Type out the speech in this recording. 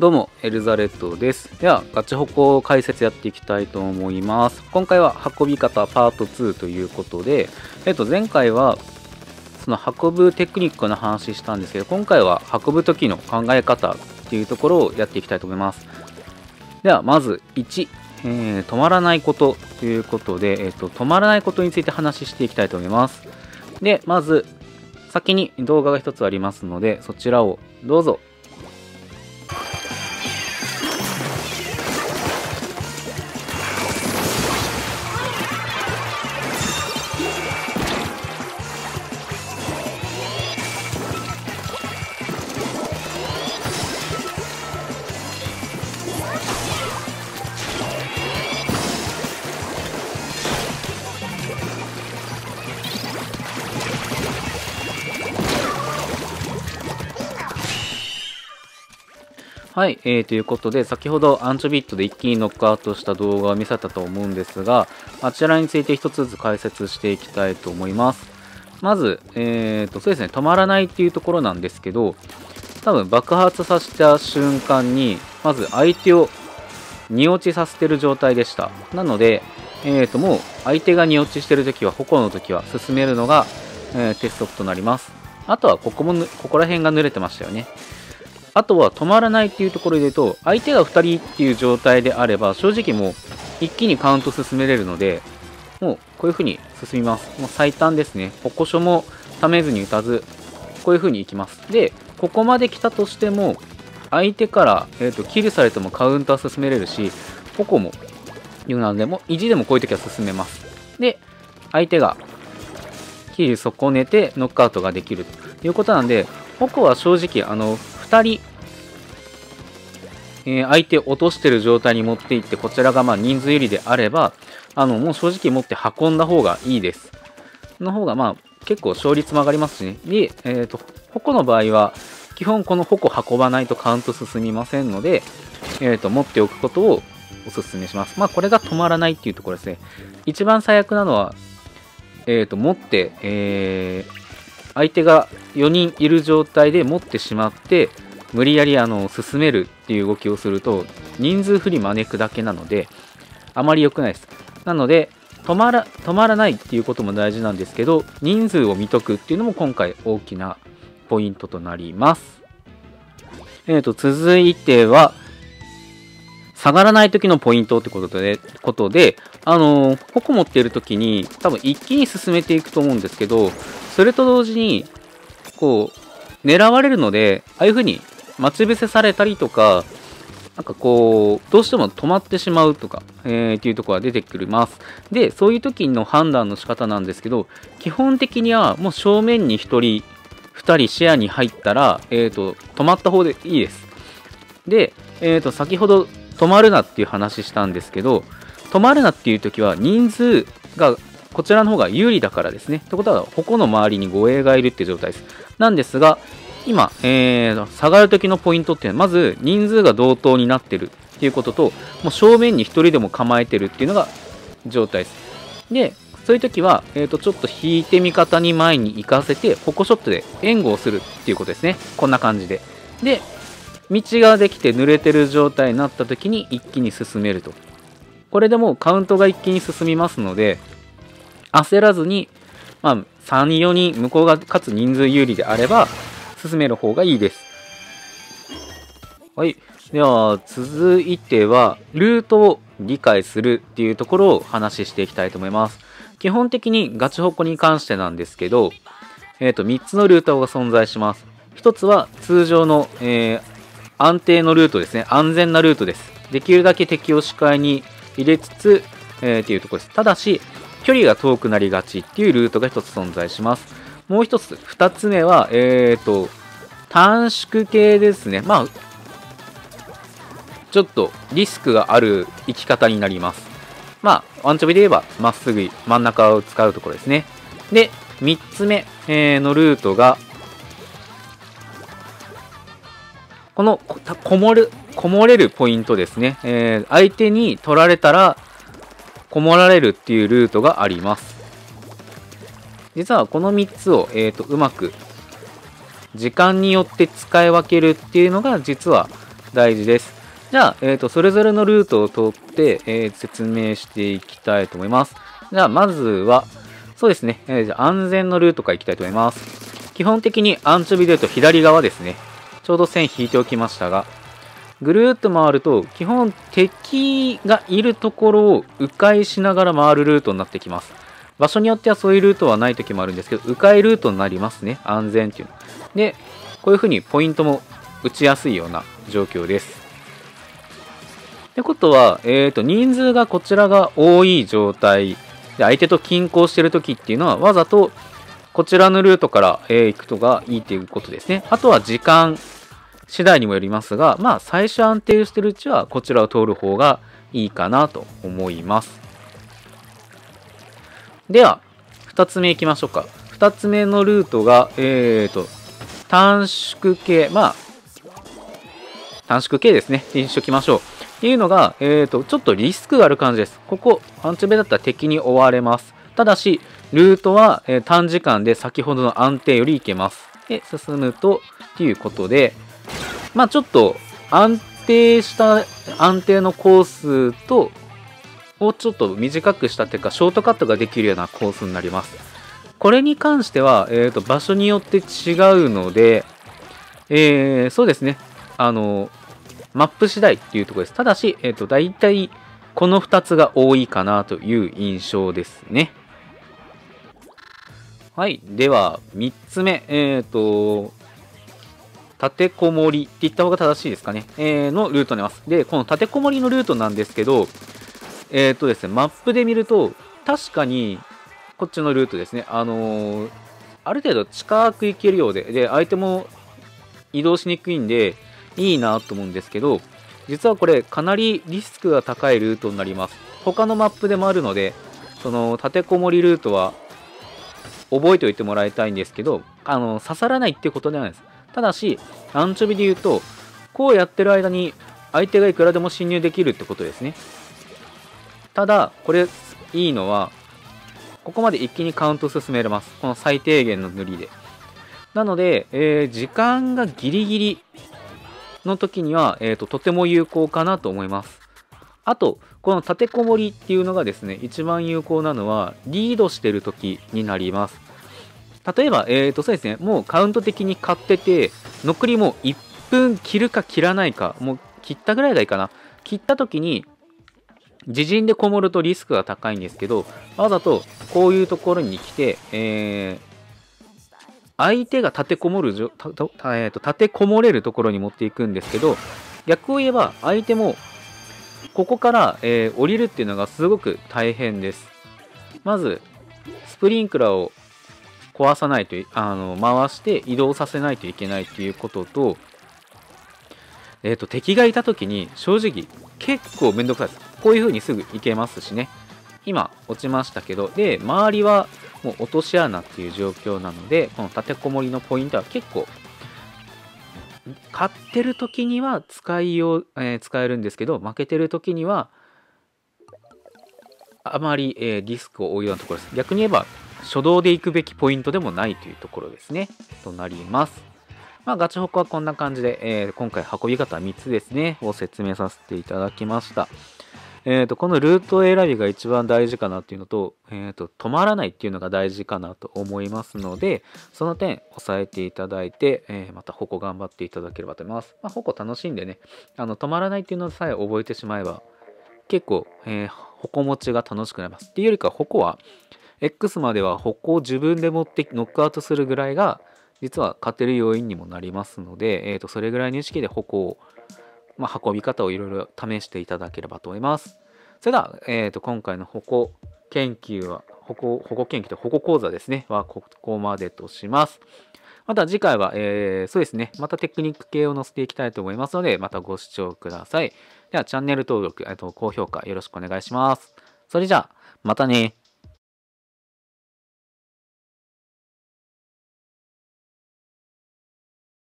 どうも、エルザレットです。では、ガチホコ解説やっていきたいと思います。今回は運び方パート2ということで、前回はその運ぶテクニックの話したんですけど、今回は運ぶ時の考え方っていうところをやっていきたいと思います。では、まず1、止まらないことということで、止まらないことについて話していきたいと思います。で、まず、先に動画が1つありますので、そちらをどうぞ。はい、ということで、先ほどアンチョビットで一気にノックアウトした動画を見せたと思うんですが、あちらについて一つずつ解説していきたいと思います。まず、止まらないっていうところなんですけど、多分爆発させた瞬間に、まず相手を荷落ちさせてる状態でした。なので、もう相手が荷落ちしてるときは、矛のときは進めるのが、鉄則となります。あとはここら辺が濡れてましたよね。あとは止まらないっていうところで言うと、相手が2人っていう状態であれば、正直もう一気にカウント進めれるので、もうこういう風に進みます。もう最短ですね。矛所もためずに打たず、こういう風にいきます。で、ここまで来たとしても、相手から、キルされてもカウンター進めれるし、矛も、なので、もう意地でもこういう時は進めます。で、相手がキル損ねてノックアウトができるということなんで、矛は正直、2人、相手を落としてる状態に持っていって、こちらがまあ人数有利であれば、もう正直持って運んだ方がいいです。の方がまあ結構勝率も上がりますしね。で、矛の場合は、基本この矛運ばないとカウント進みませんので、持っておくことをお勧めします。まあこれが止まらないっていうところですね。一番最悪なのは、持って、相手が4人いる状態で持ってしまって無理やり進めるっていう動きをすると人数不利招くだけなのであまり良くないです。なので止まらないっていうことも大事なんですけど、人数を見とくっていうのも今回大きなポイントとなります。続いては下がらない時のポイントってことで矛持っている時に多分一気に進めていくと思うんですけど、それと同時にこう狙われるので、ああいう風に待ち伏せされたりとか、なんかこうどうしても止まってしまうとか、っていうところが出てきます。で、そういう時の判断の仕方なんですけど、基本的にはもう正面に1人2人視野に入ったら、止まった方でいいです。で、先ほど止まるなっていう話したんですけど、止まるなっていう時は人数がこちらの方が有利だからですね。ってことは矛の周りに護衛がいるっていう状態です。なんですが今、下がる時のポイントっていうのはまず人数が同等になってるっていうことと、もう正面に1人でも構えてるっていうのが状態です。でそういう時は、ちょっと引いて味方に前に行かせて矛ショットで援護をするっていうことですね。こんな感じで。で道ができて濡れてる状態になった時に一気に進めると。これでもうカウントが一気に進みますので、焦らずに、まあ、3、4人、向こうが勝つ人数有利であれば進める方がいいです。はい。では、続いては、ルートを理解するっていうところを話していきたいと思います。基本的にガチホコに関してなんですけど、3つのルートが存在します。1つは通常の、安定のルートですね。安全なルートです。できるだけ敵を視界に入れつつ、っていうところです。ただし、距離が遠くなりがちっていうルートが1つ存在します。もう1つ、2つ目は、短縮系ですね。まあ、ちょっとリスクがある生き方になります。まあ、アンチョビで言えば、まっすぐ真ん中を使うところですね。で、3つ目のルートが、このこもれるポイントですね、相手に取られたらこもられるっていうルートがあります。実はこの3つを、うまく時間によって使い分けるっていうのが実は、大事です。じゃあ、それぞれのルートを通って、説明していきたいと思います。じゃあ、まずは、そうですね、じゃあ安全のルートからいきたいと思います。基本的にアンチョビで言うと左側ですね。ちょうど線引いておきましたが、ぐるーっと回ると、基本敵がいるところを迂回しながら回るルートになってきます。場所によってはそういうルートはない時もあるんですけど、迂回ルートになりますね。安全っていうの。で、こういう風にポイントも打ちやすいような状況です。ってことは、人数がこちらが多い状態で、相手と均衡してる時っていうのは、わざとこちらのルートから、行くのがいいっていうことですね。あとは時間次第にもよりますが、まあ、最初安定してるうちはこちらを通る方がいいかなと思います。では、2つ目いきましょうか。2つ目のルートが、短縮系。まあ、短縮系ですね。にしときましょう。っていうのが、ちょっとリスクがある感じです。ここ、アンチョビだったら敵に追われます。ただし、ルートは、短時間で先ほどの安定より行けます。で、進むと、っていうことで、まあ、ちょっと、安定した、安定のコースと、をちょっと短くしたというかショートカットができるようなコースになります。これに関しては、場所によって違うので、そうですね、マップ次第っていうところです。ただし、大体この2つが多いかなという印象ですね。はい、では3つ目、立てこもりって言った方が正しいですかね、のルートになります。で、この立てこもりのルートなんですけど、ですね、マップで見ると、確かに、こっちのルートですね、ある程度近く行けるようで、相手も移動しにくいんで、いいなと思うんですけど、実はこれ、かなりリスクが高いルートになります。他のマップでもあるので、その、立てこもりルートは、覚えておいてもらいたいんですけど、刺さらないってことではないです。ただし、アンチョビで言うと、こうやってる間に、相手がいくらでも侵入できるってことですね。ただ、これ、いいのは、ここまで一気にカウント進めれます。この最低限の塗りで。なので、時間がギリギリの時には、とても有効かなと思います。あと、この立てこもりっていうのがですね、一番有効なのは、リードしてる時になります。例えば、そうですね、もうカウント的に買ってて、残りもう1分切るか切らないか、もう切ったぐらいがいいかな。切った時に、自陣でこもるとリスクが高いんですけど、わざとこういうところに来て、相手が立てこもれるところに持っていくんですけど、逆を言えば相手もここから、降りるっていうのがすごく大変です。まずスプリンクラーを壊さないと回して移動させないといけないということと、敵がいた時に正直結構めんどくさいです。こういう風にすぐ行けますしね。今落ちましたけど、で、周りはもう落とし穴っていう状況なので、この立てこもりのポイントは結構、勝ってる時には使えるんですけど、負けてる時には、あまり、リスクを負うようなところです。逆に言えば、初動で行くべきポイントでもないというところですね。となります。まあ、ガチホコはこんな感じで、今回運び方3つですね、を説明させていただきました。このルート選びが一番大事かなっていうのと、止まらないっていうのが大事かなと思いますので、その点押さえていただいて、また矛頑張っていただければと思います。まあ、矛楽しんでね、止まらないっていうのさえ覚えてしまえば、結構、矛持ちが楽しくなります。っていうよりか、矛は、X までは矛を自分で持ってノックアウトするぐらいが、実は勝てる要因にもなりますので、それぐらいの意識で矛を、運び方をいろいろ試していただければと思います。それでは、今回の矛講座ですね、はここまでとします。また次回は、そうですね、またテクニック系を載せていきたいと思いますので、またご視聴ください。では、チャンネル登録、高評価よろしくお願いします。それじゃあ、またね。